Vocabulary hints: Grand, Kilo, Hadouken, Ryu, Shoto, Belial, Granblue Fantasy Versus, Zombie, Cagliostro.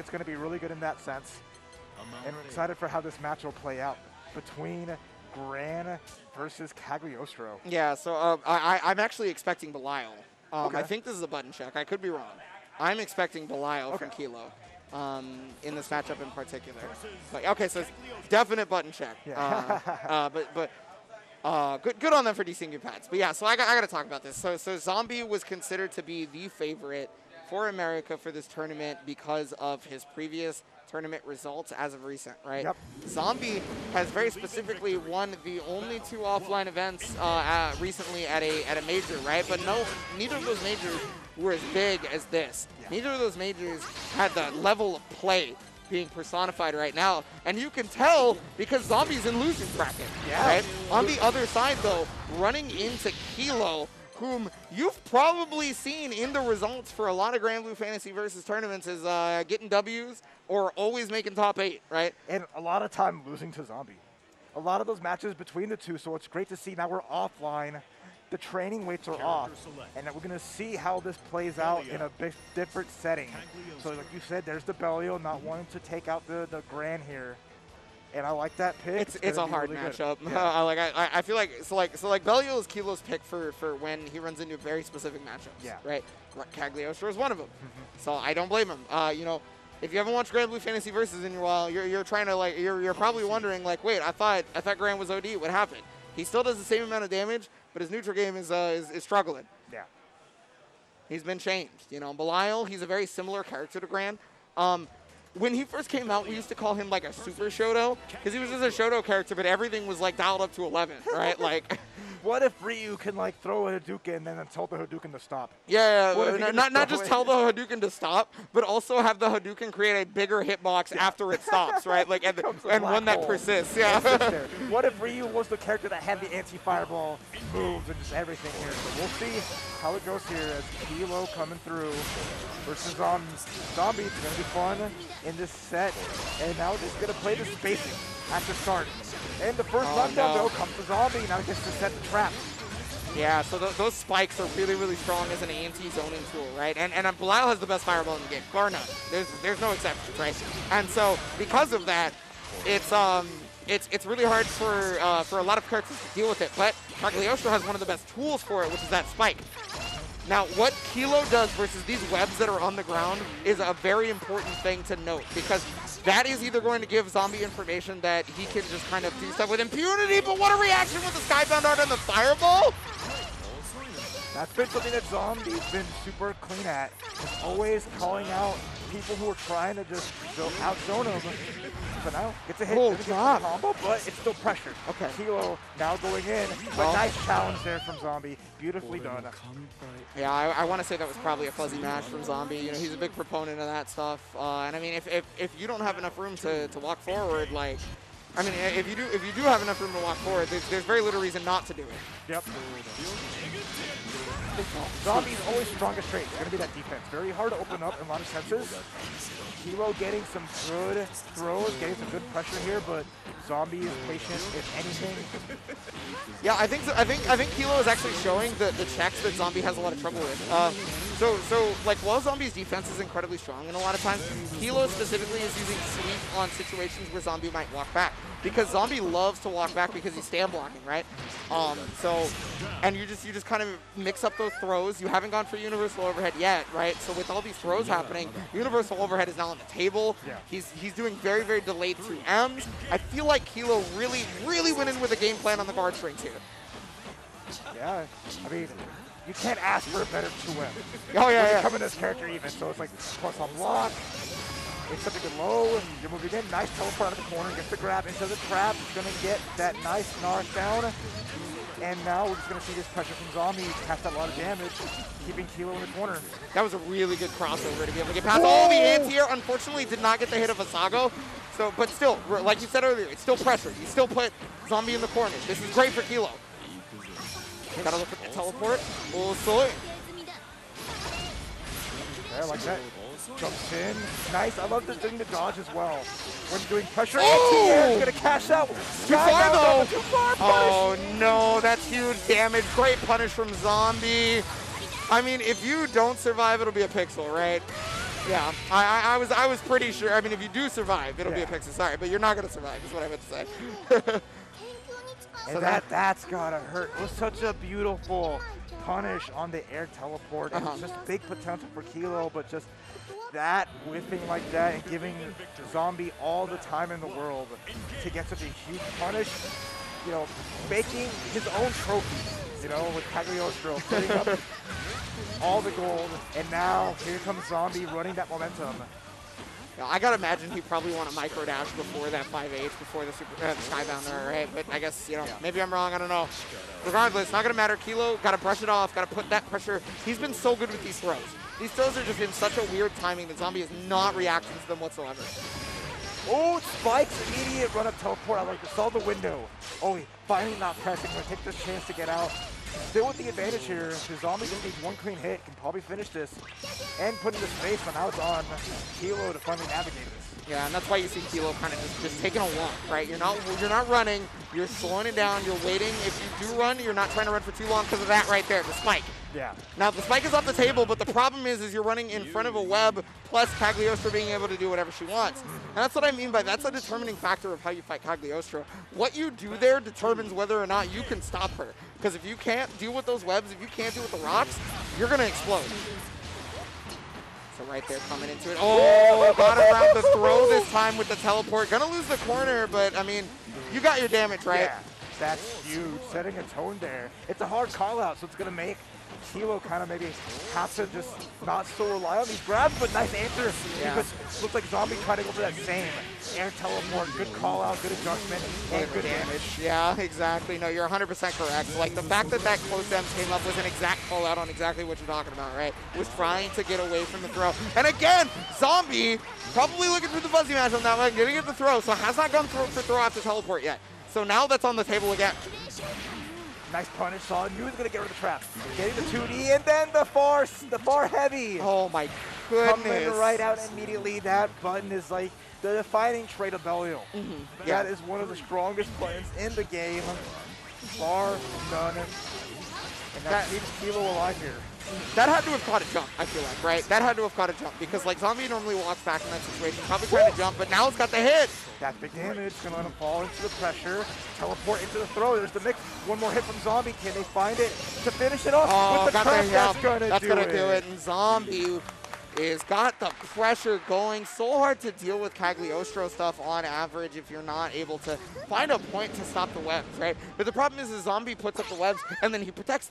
it's going to be really good in that sense. And we're excited for how this match will play out between Grand versus Cagliostro. Yeah, so I'm actually expecting Belial. I think this is a button check. I could be wrong. I'm expecting Belial from Kilo in this matchup in particular. But, okay, so it's definite button check. Yeah. Good on them for DCing pads. But yeah, so I got to talk about this. So Zombie was considered to be the favorite for America for this tournament because of his previous tournament results as of recent, right? Yep. Zombie has very specifically won the only two offline events recently at a major, right? But neither of those majors were as big as this. Neither of those majors had the level of play being personified right now, and you can tell because Zombie's in losing bracket, right? On the other side, though, running into Kilo, whom you've probably seen in the results for a lot of Granblue Fantasy Versus tournaments, is getting W's or always making top 8, right? And a lot of time losing to Zombie. A lot of those matches between the two, so it's great to see now we're offline. The training weights are off, and we're going to see how this plays out in a bit different setting. So like you said, there's the Belial not wanting to take out the Grand here. And I like that pick. It's a hard really matchup. Yeah. I feel like so Belial is Kilo's pick for when he runs into very specific matchups. Yeah. Right. Cagliostro is one of them. So I don't blame him. You know, if you haven't watched Granblue Fantasy Versus in a while, you're trying to you're probably wondering wait, I thought Grand was OD. What happened? He still does the same amount of damage, but his neutral game is struggling. Yeah. He's been changed. You know, Belial, he's a very similar character to Grand. When he first came out, we used to call him like a super Shoto, because he was just a Shoto character, but everything was like dialed up to 11, right? Like, what if Ryu can like throw a Hadouken and then tell the Hadouken to stop? Yeah, not just tell the Hadouken to stop, but also have the Hadouken create a bigger hitbox after it stops, right? Like, and one that persists. Yeah. What if Ryu was the character that had the anti-fireball moves and just everything here? So we'll see how it goes here as Kilo coming through versus Zombie. It's gonna be fun in this set, and now just gonna play the spacing at the start. And the first knockdown, though, comes to Zombie. Now he gets to set the trap. Yeah, so those spikes are really, really strong as an anti zoning tool, right? And Belial has the best fireball in the game, bar none. There's no exceptions, right? And so because of that, it's really hard for a lot of characters to deal with it. But Cagliostro has one of the best tools for it, which is that spike. Now, what Kilo does versus these webs that are on the ground is a very important thing to note, because that is either going to give Zombie information that he can just kind of do stuff with impunity, but what a reaction with the Skybound Art and the Fireball! That's been something that Zombie's been super clean at, is always calling out people who are trying to just out-zone him. So now it's a hit, combo, but it's still pressured. Okay. Kilo now going in, but nice challenge there from Zombie. Beautifully done. Yeah, I want to say that was probably a fuzzy match from Zombie. You know, he's a big proponent of that stuff. And I mean, if you don't have enough room to walk forward, like, I mean, if you do have enough room to walk forward, there's very little reason not to do it. Yep. Zombie's always strongest trait is going to be that defense. Very hard to open up in a lot of senses. Kilo getting some good throws, getting some good pressure here, but Zombie is patient, if anything. Yeah, I think Kilo is actually showing the checks that Zombie has a lot of trouble with. While Zombie's defense is incredibly strong, and a lot of times Kilo specifically is using sweep on situations where Zombie might walk back, because Zombie loves to walk back because he's stand blocking, right? And you just kind of mix up those throws. You haven't gone for universal overhead yet, right? So with all these throws happening, universal overhead is now on the table. Yeah. He's doing very, very delayed 3Ms. I feel like Kilo really, really went in with a game plan on the guard string too. Yeah, I mean, you can't ask for a better 2M. You're coming to this character even, so it's like plus on block. It's something to low, you're moving in, nice teleport out of the corner, gets the grab into the trap, it's gonna get that nice knockdown. And now we're just gonna see this pressure from Zombie, cast a lot of damage, keeping Kilo in the corner. That was a really good crossover to be able to get past all the ants here. Unfortunately, did not get the hit of Asago. So, but still, like you said earlier, it's still pressure. You still put Zombie in the corner. This is great for Kilo. Gotta look at the teleport. Yeah, like that. Jumps in. Nice. I love this doing the dodge as well. When doing pressure, he's going to cash out. Too far, though. Too far. Oh, no. That's huge damage. Great punish from Zombie. I mean, if you don't survive, it'll be a pixel, right? Yeah, I was pretty sure. I mean, if you do survive, it'll be a pixie. Sorry, but you're not gonna survive. Is what I meant to say. So that's gotta hurt. It was such a beautiful punish on the air teleport. It's just big potential for Kilo, but just that whiffing like that and giving Zombie all the time in the world to get such a huge punish. You know, making his own trophy, you know, with Cagliostro putting up all the gold, and now here comes Zombie running that momentum. Now, I gotta imagine he probably won a micro dash before that 5H, before the super Skybounder, right? But I guess, you know, maybe I'm wrong, I don't know. Regardless, not gonna matter. Kilo, gotta brush it off, gotta put that pressure. He's been so good with these throws. These throws are just in such a weird timing that Zombie is not reacting to them whatsoever. Oh, Spike's immediate run-up teleport. I like this. Saw the window. Oh, he finally not pressing. Gonna take this chance to get out. Still with the advantage here. Zombie just needs one clean hit. Can probably finish this. And put in the space, but now it's on Kilo to finally navigate this. Yeah, and that's why you see Kilo kind of just taking a walk, right? You're not running. You're slowing it down. You're waiting. If you do run, you're not trying to run for too long because of that right there, the spike. Yeah. Now, the spike is off the table, but the problem is you're running in front of a web, plus Cagliostro being able to do whatever she wants. And that's what I mean by that's a determining factor of how you fight Cagliostro. What you do there determines whether or not you can stop her. Because if you can't deal with those webs, if you can't deal with the rocks, you're going to explode. So right there coming into it. Oh, got around the throw this time with the teleport. Going to lose the corner, but, I mean, you got your damage, right? Yeah, that's huge. Setting a tone there. It's a hard call-out, so it's going to make Kilo kind of maybe have to just not so rely on these grabs, but nice answer. Yeah. Because looks like Zombie tried to go for that same air teleport. Good call out, good adjustment, and good damage. Yeah, exactly. No, you're 100% correct. Like, the fact that close damage came up was an exact call out on exactly what you're talking about, right? Was trying to get away from the throw. And again, Zombie probably looking through the fuzzy match on that one, getting at the throw, so has not gone for throw after teleport yet. So now that's on the table again. Nice punish, saw it. He was gonna get rid of the trap. Getting the 2D and then the far heavy. Oh my goodness. Coming right out immediately. That button is like the defining trait of Belial. That is one of the strongest buttons in the game. Far done. And that leaves Kilo alive here. That had to have caught a jump, I feel like, right? That had to have caught a jump because, like, Zombie normally walks back in that situation, probably trying to jump, but now it's got the hit. That's big damage. Gonna let him fall into the pressure, teleport into the throw. There's the mix. One more hit from Zombie. Can they find it to finish it off? Oh, with the crap. That's gonna do it. And Zombie is got the pressure going. So hard to deal with Cagliostro stuff on average if you're not able to find a point to stop the webs, right? But the problem is Zombie puts up the webs and then he protects the